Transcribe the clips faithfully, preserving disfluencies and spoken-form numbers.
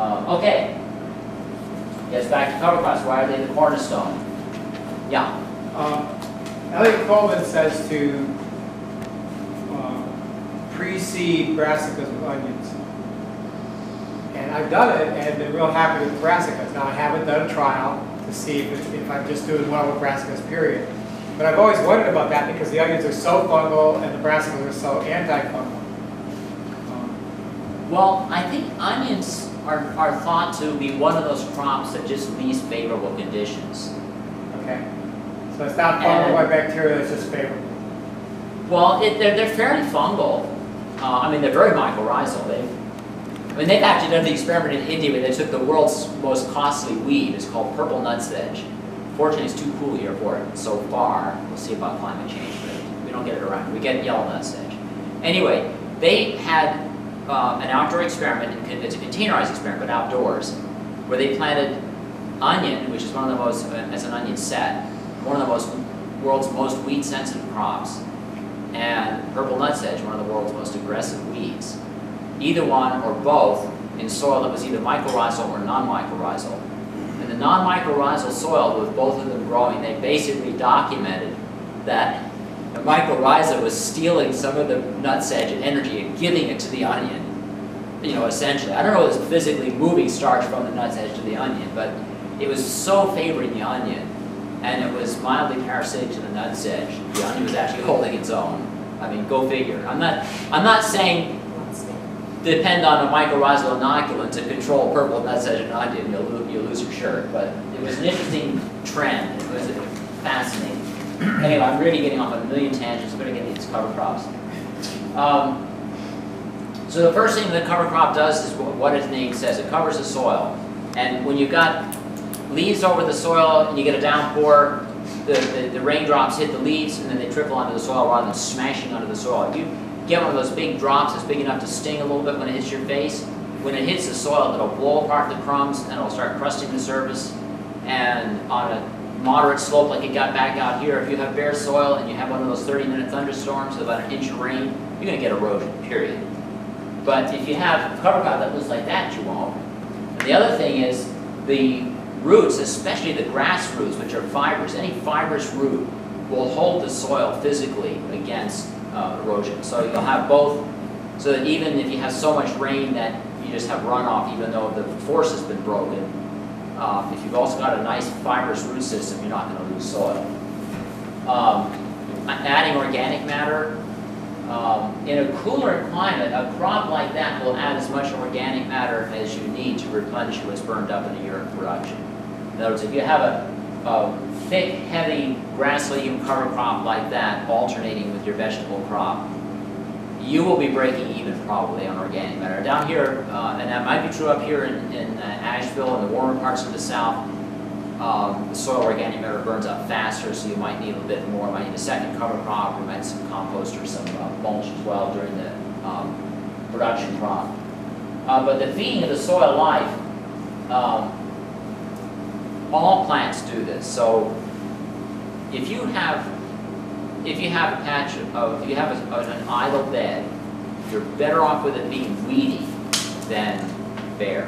Uh, okay. Gets back to cover crops. Why are they the cornerstone? Yeah. Um, Elliot Coleman says to uh, pre-seed brassicas with onions. And I've done it, and been real happy with brassicas. Now, I haven't done a trial to see if, if I'm just doing well with brassicas, period. But I've always wondered about that because the onions are so fungal and the brassicas are so anti-fungal. Um, well, I think onions are, are thought to be one of those crops that just least favorable conditions. Okay. So it's not fungal by bacteria, it's just favorable. Well, it, they're, they're fairly fungal. Uh, I mean, they're very mycorrhizal. They've, I mean, they've actually done the experiment in India where they took the world's most costly weed. It's called purple nutsedge. Fortunately, it's too cool here for it so far. We'll see about climate change, but we don't get it around. We get yellow nutsedge. Anyway, they had uh, an outdoor experiment. It's a containerized experiment, but outdoors, where they planted onion, which is one of the most, as an onion set, one of the most world's most weed-sensitive crops, and purple nutsedge, one of the world's most aggressive weeds. Either one or both in soil that was either mycorrhizal or non-mycorrhizal. And the non-mycorrhizal soil, with both of them growing, they basically documented that the mycorrhiza was stealing some of the nutsedge and energy and giving it to the onion, you know, essentially. I don't know if it was physically moving starch from the nutsedge to the onion, but it was so favoring the onion, and it was mildly parasitic to the nutsedge. The onion was actually holding its own. I mean, go figure. I'm not, I'm not saying depend on a mycorrhizal inoculant to control purple nutsedge and onion, you'll lose, you'll lose your shirt. But it was an interesting trend. It was fascinating. Anyway, I'm really getting off a million tangents, but again, it's cover crops. Um, so the first thing that a cover crop does is what its name says. It covers the soil. And when you've got leaves over the soil and you get a downpour, the, the, the raindrops hit the leaves and then they trickle onto the soil rather than smashing onto the soil. You, get one of those big drops that's big enough to sting a little bit when it hits your face. When it hits the soil, it'll blow apart the crumbs and it'll start crusting the surface. And on a moderate slope like it got back out here, if you have bare soil and you have one of those thirty minute thunderstorms with about an inch of rain, you're going to get erosion, period. But if you have a cover crop that looks like that, you won't. And the other thing is the roots, especially the grass roots, which are fibrous, any fibrous root will hold the soil physically against Uh, erosion. So you'll have both, so that even if you have so much rain that you just have runoff even though the force has been broken, uh, if you've also got a nice fibrous root system, you're not going to lose soil. Um, adding organic matter. Um, in a cooler climate, a crop like that will add as much organic matter as you need to replenish what's burned up in a year of production. In other words, if you have a, a thick, heavy grass legume cover crop like that, alternating with your vegetable crop, you will be breaking even probably on organic matter. Down here, uh, and that might be true up here in, in uh, Asheville and the warmer parts of the South, um, the soil organic matter burns up faster, so you might need a little bit more. You might need a second cover crop, you might need some compost or some uh, mulch as well during the um, production crop. Uh, but the feeding of the soil life, um, all plants do this. So if you have if you have a patch of if you have a, an idle bed, you're better off with it being weedy than bare.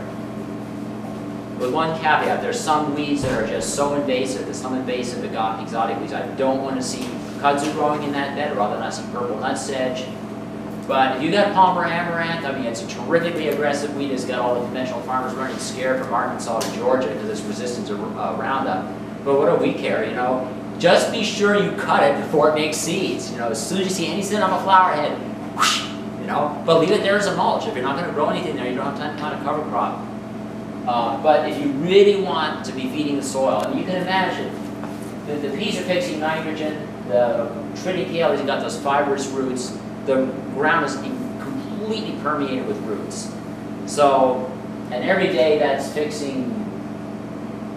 With one caveat, there's some weeds that are just so invasive. There's some invasive exotic weeds. I don't want to see kudzu growing in that bed. Rather than I see purple nutsedge. But if you got Palmer amaranth, I mean, it's a terrifically aggressive weed. It's got all the conventional farmers running scared from Arkansas to Georgia because it's resistant to uh, Roundup. But what do we care, you know? Just be sure you cut it before it makes seeds. You know, as soon as you see any seed on a flower head, whoosh, you know, but leave it there as a mulch. If you're not going to grow anything there, you don't have time to kind of cover crop. Uh, but if you really want to be feeding the soil, and you can imagine that the peas are fixing nitrogen, the triticale has got those fibrous roots. The ground is completely permeated with roots. So, and every day that's fixing,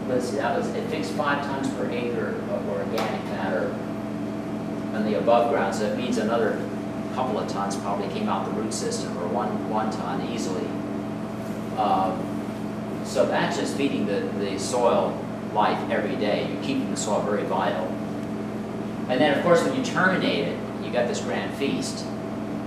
let's see, that was, it fixed five tons per acre of organic matter on the above ground. So it means another couple of tons probably came out the root system, or one, one ton easily. Um, so that's just feeding the, the soil life every day. You're keeping the soil very vital. And then, of course, when you terminate it, you got this grand feast.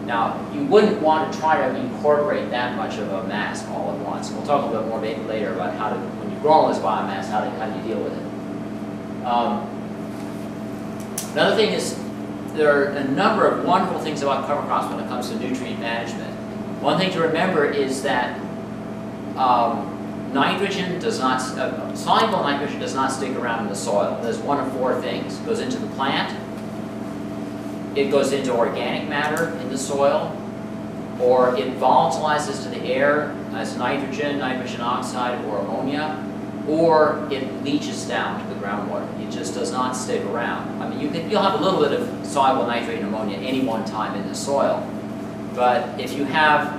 Now, you wouldn't want to try to incorporate that much of a mass all at once. We'll talk a little bit more maybe later about how to, when you grow all this biomass, how to, how do you deal with it. Um, another thing is, there are a number of wonderful things about cover crops when it comes to nutrient management. One thing to remember is that um, nitrogen does not, uh, soluble nitrogen does not stick around in the soil. There's one of four things. It goes into the plant, it goes into organic matter in the soil, or it volatilizes to the air as nitrogen, nitrogen oxide, or ammonia, or it leaches down to the groundwater. It just does not stick around. I mean, you can, you'll have a little bit of soluble nitrate and ammonia any one time in the soil, but if you have,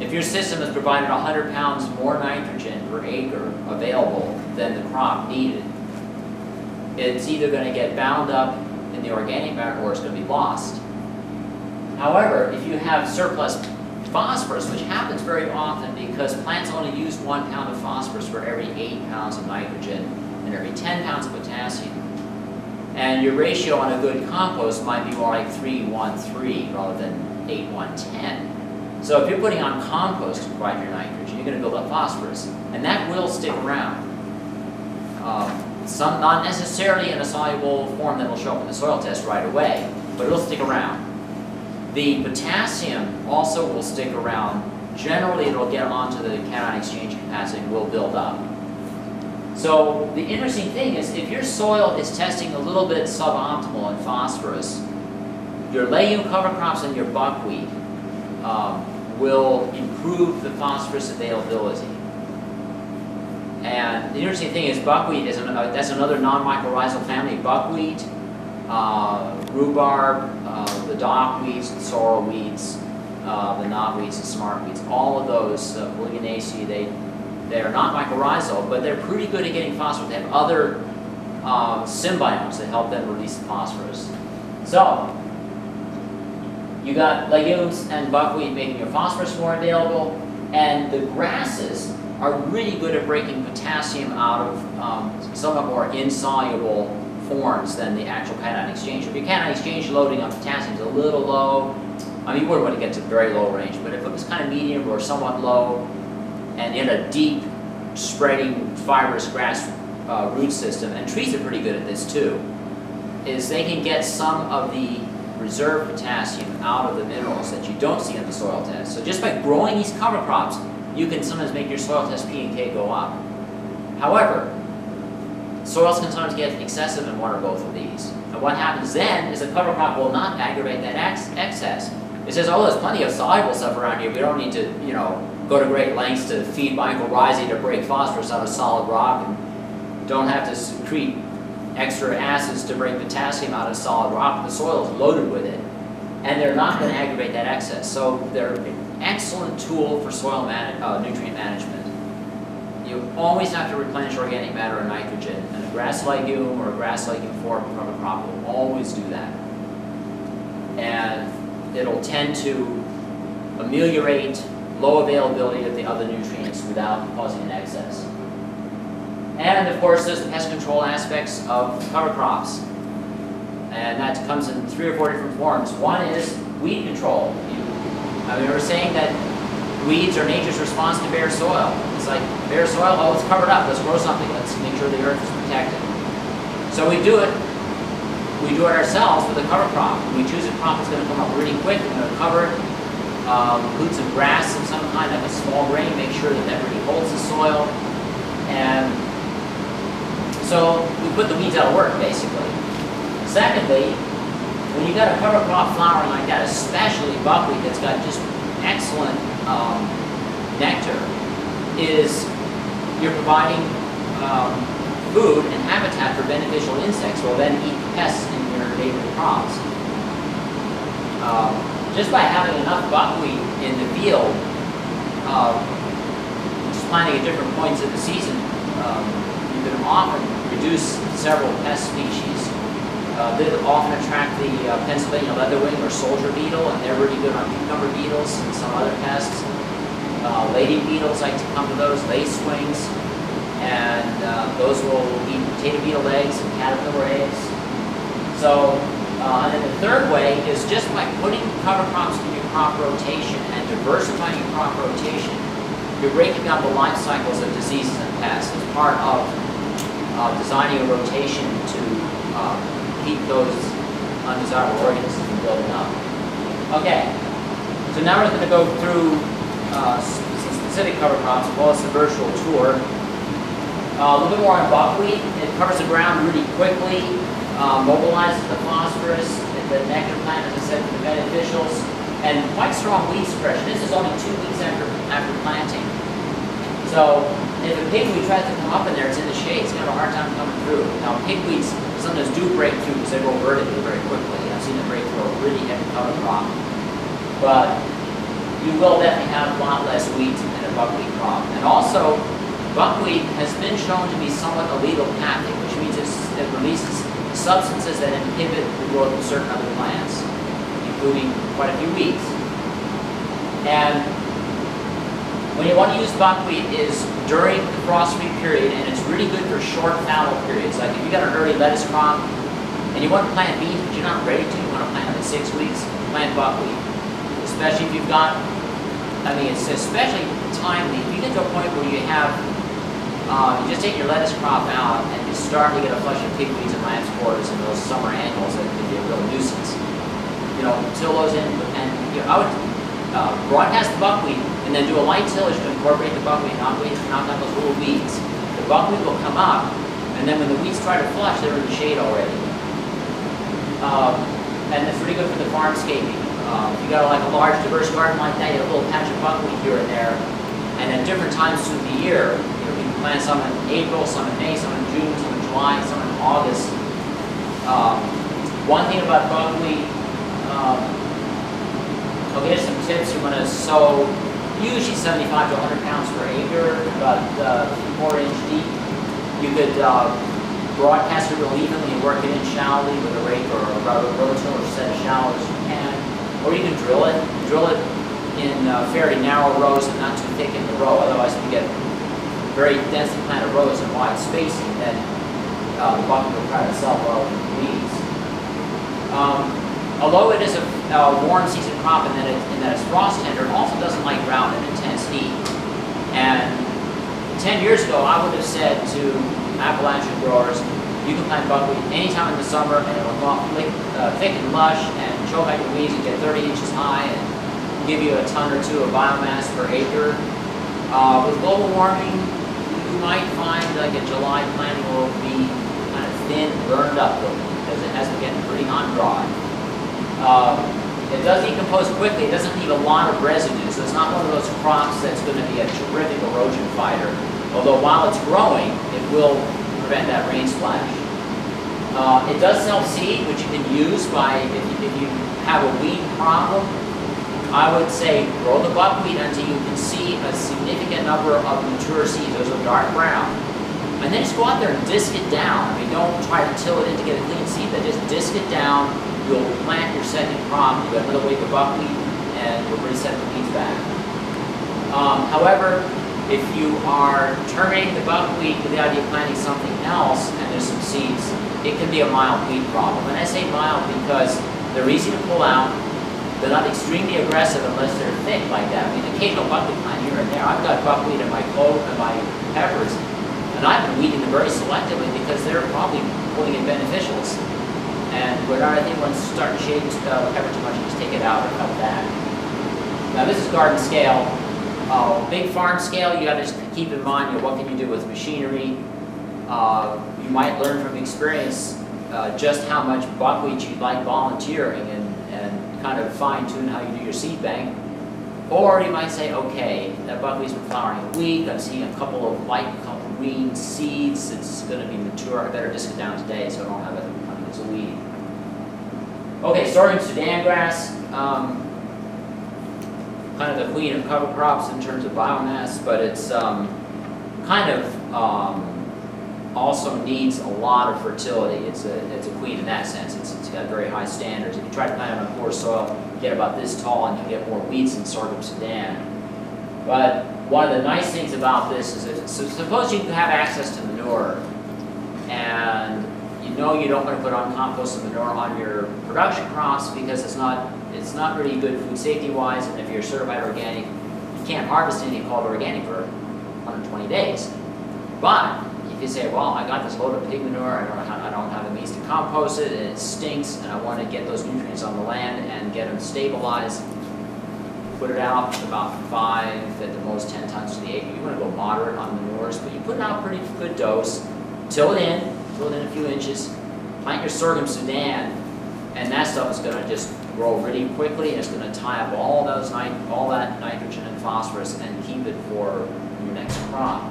if your system has provided one hundred pounds more nitrogen per acre available than the crop needed, it's either going to get bound up in the organic matter or it's going to be lost. However, if you have surplus phosphorus, which happens very often because plants only use one pound of phosphorus for every eight pounds of nitrogen and every ten pounds of potassium, and your ratio on a good compost might be more like three one three rather than eight one ten. So if you're putting on compost to provide your nitrogen, you're going to build up phosphorus, and that will stick around. Um, some, not necessarily in a soluble form that will show up in the soil test right away, but it'll stick around. The potassium also will stick around. Generally, it'll get onto the cation exchange capacity and will build up. So the interesting thing is, if your soil is testing a little bit suboptimal in phosphorus, your legume cover crops and your buckwheat Um, will improve the phosphorus availability. And the interesting thing is buckwheat is an, uh, that's another non-mycorrhizal family. Buckwheat, uh, rhubarb, uh, the dockweeds, the sorrel weeds, uh, the knotweeds, the smartweeds, all of those uh, Polygonaceae, they they are not mycorrhizal, but they're pretty good at getting phosphorus. They have other uh, symbionts that help them release the phosphorus. So you got legumes and buckwheat making your phosphorus more available, and the grasses are really good at breaking potassium out of um, some of more insoluble forms than the actual cation exchange. If your cation exchange loading on potassium is a little low, I mean, you wouldn't want to get to very low range, but if it was kind of medium or somewhat low, and in a deep, spreading, fibrous grass uh, root system, and trees are pretty good at this too, is they can get some of the reserve potassium out of the minerals that you don't see in the soil test. So just by growing these cover crops, you can sometimes make your soil test P and K go up. However, soils can sometimes get excessive in one or both of these. And what happens then is the cover crop will not aggravate that ex excess. It says, oh, there's plenty of soluble stuff around here. We don't need to, you know, go to great lengths to feed mycorrhizae to break phosphorus out of solid rock, and don't have to secrete extra acids to break potassium out of solid rock. The soil is loaded with it, and they're not going to aggravate that excess. So they're an excellent tool for soil man uh, nutrient management. You always have to replenish organic matter and nitrogen, and a grass legume or a grass legume form from a crop will always do that. And it'll tend to ameliorate low availability of the other nutrients without causing an excess. And of course, there's the pest control aspects of cover crops, and that comes in three or four different forms. One is weed control. You, I mean, we were saying that weeds are nature's response to bare soil. It's like bare soil, oh, it's covered up. Let's grow something. Let's make sure the earth is protected. So we do it. We do it ourselves with a cover crop. We choose a crop that's going to come up really quick. We're going to cover it, um, include some grass of some kind, like a small grain. Make sure that that really holds the soil. And so we put the weeds out of work, basically. Secondly, when you got a cover crop flowering like that, especially buckwheat that's got just excellent um, nectar, is you're providing um, food and habitat for beneficial insects who will then eat pests in your neighboring crops. Um, just by having enough buckwheat in the field, uh, just planting at different points of the season, um, you can often reduce several pest species. Uh, they often attract the uh, Pennsylvania leatherwing or soldier beetle, and they're really good on cucumber beetles and some other pests. Uh, lady beetles like to come to those, lace wings, and uh, those will eat potato beetle eggs and caterpillar eggs. So, uh, and then the third way is just by putting cover crops into crop rotation and diversifying your crop rotation, you're breaking up the life cycles of diseases and pests as part of uh, designing a rotation to uh, keep those undesirable organisms from building up. Okay, so now we're going to go through uh, some specific cover crops as well as the virtual tour. Uh, a little bit more on buckwheat. It covers the ground really quickly, uh, mobilizes the phosphorus, the nectar plant, as I said, for the beneficials, and quite strong weed suppression. This is only two weeks after, after planting. So if a pigweed tries to come up in there, it's in the shade, it's going to have a hard time coming through. Now pigweeds sometimes do break through because they go vertically very quickly. I've seen them break through a really heavy cover crop. But you will definitely have a lot less weeds than a buckwheat crop. And also, buckwheat has been shown to be somewhat allelopathic, which means it's, it releases substances that inhibit the growth of certain other plants, including quite a few weeds. And when you want to use buckwheat is during the frost-free period, and it's really good for short fallow periods. Like if you got an early lettuce crop and you want to plant beans, but you're not ready to, you want to plant them in six weeks, plant buckwheat. Especially if you've got, I mean, it's especially timely. If you get to a point where you have Uh, you just take your lettuce crop out and you start to get a flush of pigweeds and lamb's quarters and those summer annuals that can be a real nuisance. You know, till those in, and you know, I would uh, broadcast the buckwheat and then do a light tillage to incorporate the buckwheat and knock, knock out those little weeds. The buckwheat will come up, and then when the weeds try to flush, they're in the shade already. Um, and it's pretty good for the farmscaping. Uh, if you got like a large diverse garden like that, you have a little patch of buckwheat here and there, and at different times through the year, plant some in April, some in May, some in June, some in July, some in August. Um, one thing about buckwheat, um, I'll give you some tips. You want to sow usually seventy-five to one hundred pounds per acre, about uh, four inch deep. You could uh, broadcast it real evenly and work it in shallowly with a rake or a rubber rotor or set of shallow as you can. Or you can drill it. Drill it in uh, fairly narrow rows and not too thick in the row, otherwise you get very densely planted rows and wide spacing that uh, the buckwheat will try to self grow weeds. Um, although it is a, a warm season crop and that, it, and that it's frost tender, it also doesn't like drought and intense heat. And ten years ago, I would have said to Appalachian growers, you can plant buckwheat anytime in the summer and it will go thick, uh, thick and lush and choke out your weeds and get thirty inches high and give you a ton or two of biomass per acre. Uh, with global warming, you might find like a July planting will be kind of thin, burned up because it has been getting pretty hot and dry. Uh, it does decompose quickly. It doesn't leave a lot of residue, so it's not one of those crops that's going to be a terrific erosion fighter. Although while it's growing, it will prevent that rain splash. Uh, it does self-seed, which you can use by if you, if you have a weed problem. I would say grow the buckwheat until you can see a significant number of mature seeds. Those are dark brown. And then just go out there and disc it down. I mean, don't try to till it in to get a clean seed, but just disc it down. You'll plant your second crop. You'll get another week of buckwheat, and you'll reset the weeds back. Um, however, if you are terminating the buckwheat with the idea of planting something else, and there's some seeds, it can be a mild weed problem. And I say mild because they're easy to pull out. They're not extremely aggressive unless they're thick like that. I mean, occasional buckwheat plant here and there. I've got buckwheat in my clove and my peppers, and I've been weeding them very selectively because they're probably pulling in beneficials. And when I think once you start shading the pepper too much, you just take it out or cut that. Now this is garden scale. Uh, big farm scale, you got to keep in mind, you know, what can you do with machinery. Uh, you might learn from experience uh, just how much buckwheat you'd like volunteering and kind of fine-tune how you do your seed bank. Or you might say, okay, that buckwheat's been flowering a week, I'm seeing a couple of light green seeds, it's going to be mature, I better disc it down today so I don't have it coming as a weed. Okay, sorghum-sudan grass, um, kind of the queen of cover crops in terms of biomass, but it's um, kind of um, also needs a lot of fertility. It's a, it's a queen in that sense. It's It's got very high standards. If you try to plant it on poor soil, you get about this tall and you get more weeds than sorghum sudan. But one of the nice things about this is that so suppose you have access to manure and you know you don't want to put on compost and manure on your production crops because it's not it's not really good food safety wise, and if you're certified organic, you can't harvest anything called organic for one hundred twenty days. But if you say, well, I got this load of pig manure, I don't know how, I don't have the means to compost it, and it stinks, and I want to get those nutrients on the land and get them stabilized, put it out about five, at the most ten tons to the acre. You want to go moderate on manures, but you put it out pretty good dose, till it in, till it in a few inches, plant your sorghum-sudan, and that stuff is going to just grow really quickly, and it's going to tie up all those nit all that nitrogen and phosphorus and keep it for your next crop.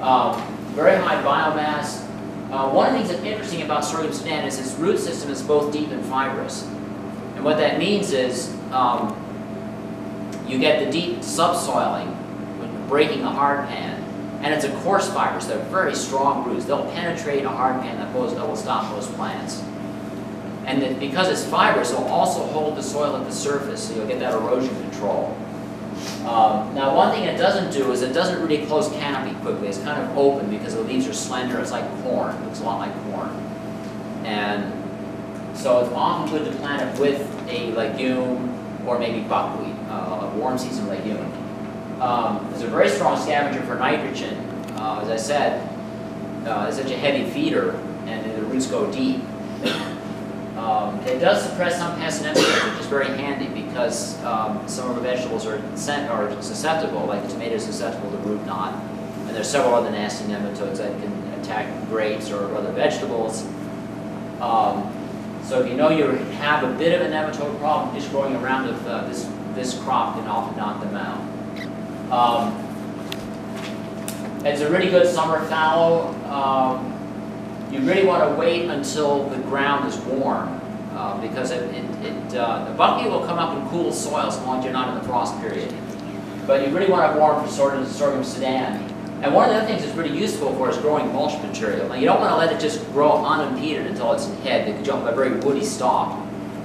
Um, very high biomass. Uh, one of the things that's interesting about sorghum-sudan is its root system is both deep and fibrous. And what that means is um, you get the deep subsoiling when breaking a hard pan, and it's a coarse fiber, so they're very strong roots. They'll penetrate a hard pan that, goes, that will stop most plants. And then because it's fibrous, it'll also hold the soil at the surface, so you'll get that erosion control. Um, now, one thing it doesn't do is it doesn't really close canopy quickly. It's kind of open because the leaves are slender. It's like corn. It looks a lot like corn. And so it's often good to plant it with a legume or maybe buckwheat, uh, a warm season legume. Um, it's a very strong scavenger for nitrogen. Uh, as I said, uh, it's such a heavy feeder, and the roots go deep. Um, it does suppress some pests and insects, which is very handy because um, some of the vegetables are, are susceptible, like the tomato is susceptible to root knot. And there's several other nasty nematodes that can attack grapes or other vegetables. Um, so if you know you have a bit of a nematode problem, just growing around with uh, this, this crop can often knock them out. Um, it's a really good summer fallow. Um, You really want to wait until the ground is warm, uh, because it, it, it, uh, the buckwheat will come up in cool soil as long as you're not in the frost period. But you really want it warm for sorghum, sorghum sudan. And one of the other things it's really useful for is growing mulch material. Now, you don't want to let it just grow unimpeded until it's in head. It could jump a very woody stalk.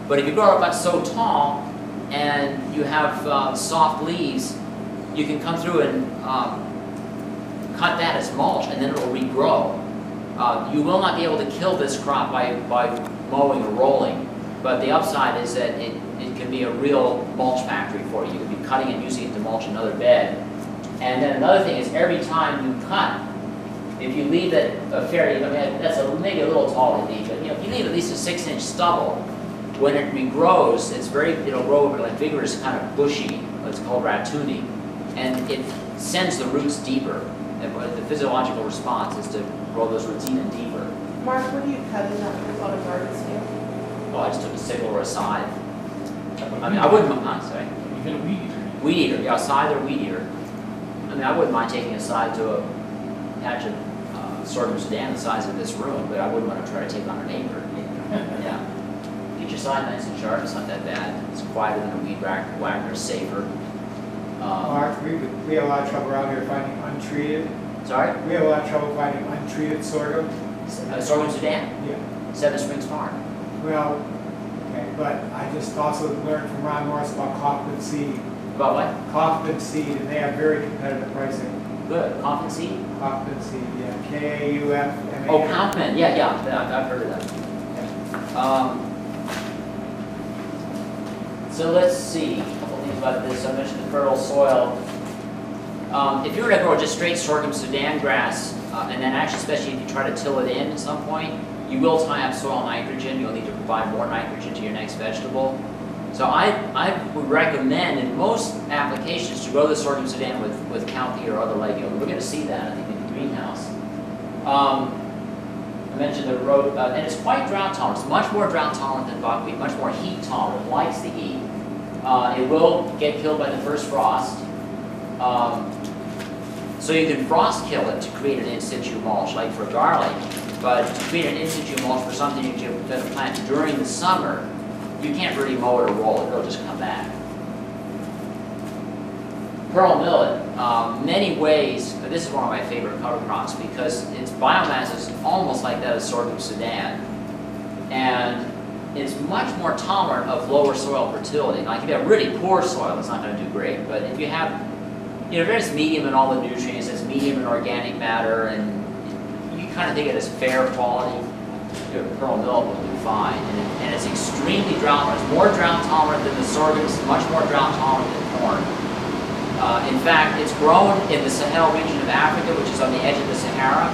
But if you grow it about so tall and you have uh, soft leaves, you can come through and um, cut that as mulch, and then it will regrow. Uh, you will not be able to kill this crop by, by mowing or rolling, but the upside is that it, it can be a real mulch factory for you. You can be cutting and using it to mulch another bed. And then another thing is every time you cut, if you leave it a fair, I mean, that's a, maybe a little tall to leave, but you know, if you leave at least a six inch stubble, when it regrows, it's very, it'll grow over like vigorous, kind of bushy, it's called ratooning, and it sends the roots deeper. And the physiological response is to grow those roots even deeper. Mark, what do you cut in that lot of gardens here? Well, I just took a sickle or a scythe. I mean, I wouldn't mind, sorry. You get a weed eater. Weed eater, yeah, a scythe or weed eater. I mean, I wouldn't mind taking a scythe to a patch of uh, sorghum sudan the size of this room, but I wouldn't want to try to take on an acre. Yeah. Get your scythe nice and sharp, it's not that bad. It's quieter than a weed whacker, safer. Um, Mark, we, we have a lot of trouble out here finding untreated. Sorry? We have a lot of trouble finding untreated sorghum. Uh, sorghum Sudan? Yeah. Seven Springs Farm. Well, okay, but I just also learned from Ron Morris about Kaufman Seed. About what? Kaufman Seed, and they have very competitive pricing. Good. Kaufman Seed? Kaufman Seed, yeah. K A U F M A N. Oh, Kaufman, yeah, yeah, yeah, I've heard of that. Okay. Um, so let's see. About this, I mentioned the fertile soil. Um, if you were to grow just straight sorghum Sudan grass, uh, and then actually especially if you try to till it in at some point, you will tie up soil nitrogen. You'll need to provide more nitrogen to your next vegetable. So I, I would recommend in most applications to grow the sorghum Sudan with, with cowpea or other legume. We're going to see that, I think, in the greenhouse. Um, I mentioned the road, uh, and it's quite drought tolerant. It's much more drought tolerant than buckwheat, much more heat tolerant, likes the heat. Uh, it will get killed by the first frost. Um, so you can frost kill it to create an in situ mulch, like for garlic. But to create an in situ mulch for something you're going to plant during the summer, you can't really mow it or roll it. It'll just come back. Pearl millet, um, many ways, this is one of my favorite cover crops because its biomass is almost like that of sorghum Sudan. And it's much more tolerant of lower soil fertility. Like if you have really poor soil, it's not going to do great. But if you have, you know, there's medium in all the nutrients, there's medium in organic matter, and you kind of think it as fair quality, you know, pearl millet will do find, and, it, and it's extremely drought tolerant. It's more drought tolerant than the sorghum, it's much more drought tolerant than corn. Uh, in fact, it's grown in the Sahel region of Africa, which is on the edge of the Sahara,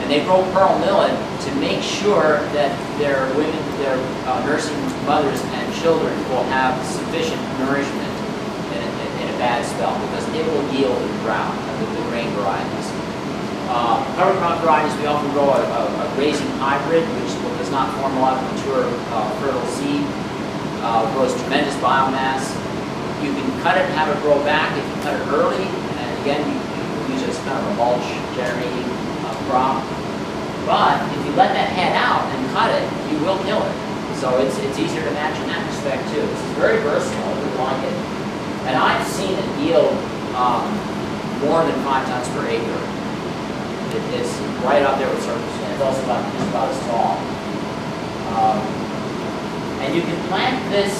and they grow pearl millet to make sure that their women, their uh, nursing mothers and children will have sufficient nourishment in a, in a bad spell, because it will yield in drought, the, the grain varieties. Uh, cover crop varieties, we often grow a, a, a grazing hybrid, which does not form a lot of mature, uh, fertile seed. Uh, grows tremendous biomass. You can cut it and have it grow back if you cut it early. And again, you, you use it as kind of a mulch generating uh, crop. But if you let that head out and cut it, you will kill it. So it's, it's easier to match in that respect too. This is very versatile if you like it. And I've seen it yield um, more than five tons per acre. It is right up there with circumstance. It's also about, it's about as tall. Um, and you can plant this,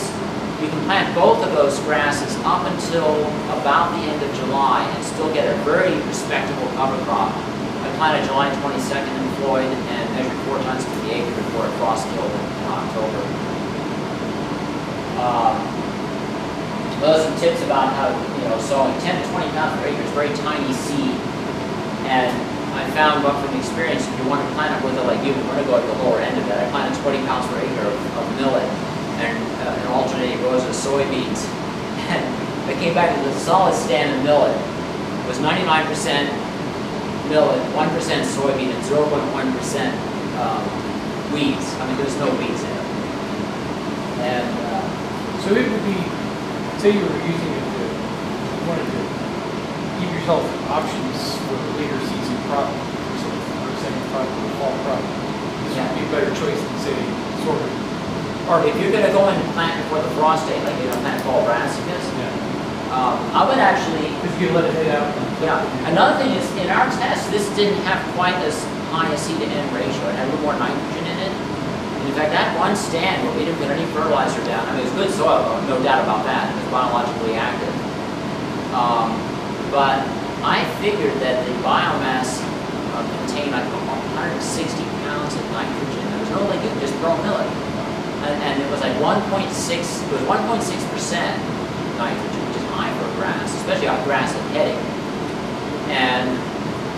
you can plant both of those grasses up until about the end of July and still get a very respectable cover crop. I planted July twenty-second in Floyd and measured four tons per acre before it frost-killed in October. Um, those are some tips about how, you know, sowing ten to twenty pounds per acre is very tiny seed. And I found one from experience, if you want to plant it with a legume, you want to go at the lower end of that. I planted twenty pounds per acre of, of millet and, uh, and alternating rows of soybeans. And I came back to the solid stand of millet. It was ninety-nine percent millet, one percent soybean, and zero point one percent um, weeds. I mean, there's no weeds in it. And, uh, so it would be, say you were using it to, you wanted to give yourself options for the later season. Crop, sort of second crop or fall crop. This yeah. would be a better choice than, say, sorghum. Or if you're going to go in and plant before the frost date, like you know, plant fall brassicas, yeah. um, I would actually. If you let it hit out. Yeah. Another thing is, in our test, this didn't have quite as high a seed to N ratio. It had a little more nitrogen in it. And in fact, that one stand where we didn't put any fertilizer down. I mean, it was good soil, no doubt about that. It was biologically active. Um, but. I figured that the biomass uh, contained like one hundred sixty pounds of nitrogen. There was no legume, just pearl millet, and, and it was like one point six. It was one point six percent nitrogen, which is high for grass, especially on grass and heading. And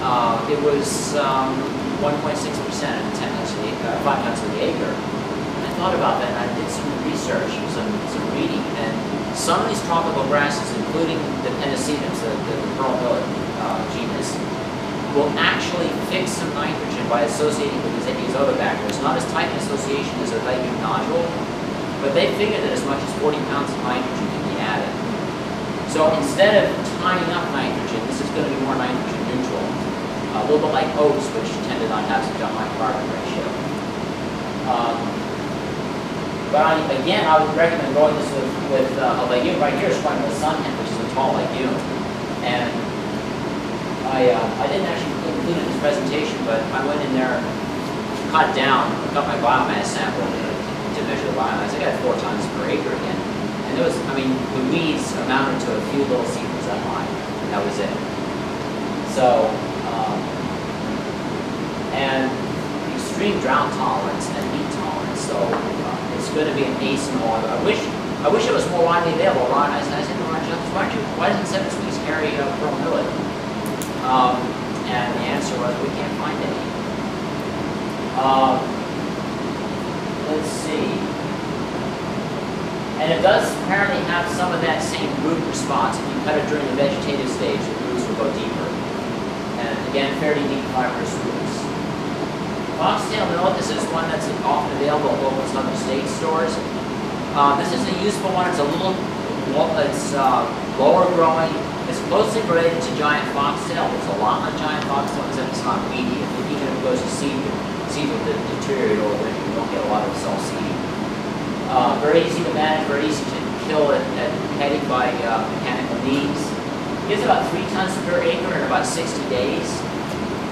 uh, it was um, one point six percent at uh, five tons per acre. And I thought about that, and I did some research, some some reading, and. Some of these tropical grasses, including the Pennisetums, the, the, the pearl millet uh, genus, will actually fix some nitrogen by associating with these Azotobacter. It's not as tight an association as a legume nodule, but they figured that as much as forty pounds of nitrogen can be added. So instead of tying up nitrogen, this is going to be more nitrogen neutral, uh, a little bit like oats, which tend to not have such a high carbon ratio. Um, But I, again, I would recommend growing this with, with uh, a legume. Right here is one with Sunhemp, which is a tall legume. And I, uh, I didn't actually include it in this presentation, but I went in there, cut down, cut my biomass sample to measure the biomass. I got four tons per acre again. And it was, I mean, the weeds amounted to a few little seedlings that high. That was it. So, um, and extreme drought tolerance and heat tolerance. So. Uh, It's going to be an aseasonal. I wish, I wish it was more widely available. Ron, I said, I said to Ron, why don't you, why doesn't seven weeks carry a pearl millet? Um, and the answer was, we can't find any. Um, let's see. And it does apparently have some of that same root response. If you cut it during the vegetative stage, the roots will go deeper. And again, fairly deep fibrous roots. Foxtail millet, this is one that's often available at local southern state stores. Uh, this is a useful one. It's a little, it's uh, lower growing. It's closely related to giant foxtail. It's a lot like giant foxtail, except it's not weedy. If you even goes to seed, seed will deteriorate over it. You don't get a lot of self seeding. Uh, very easy to manage. Very easy to kill at, at heading by uh, mechanical means. It gives about three tons per acre in about sixty days.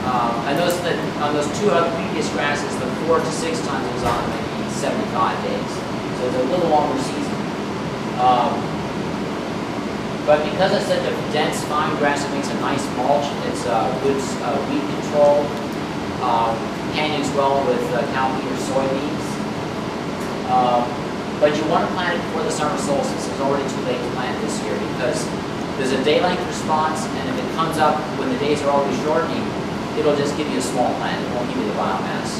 Um, and those the, on those two other previous grasses, the four to six tons was on maybe seventy-five days, so it's a little longer season. Um, but because it's such a dense, fine grass, it makes a nice mulch. It's uh, good uh, weed control. Um, companions well with uh, cowpea or soybeans. Um, but you want to plant it before the summer solstice. It's already too late to plant this year because there's a day length response, and if it comes up when the days are already shortening, it'll just give you a small plant. It won't give you the biomass.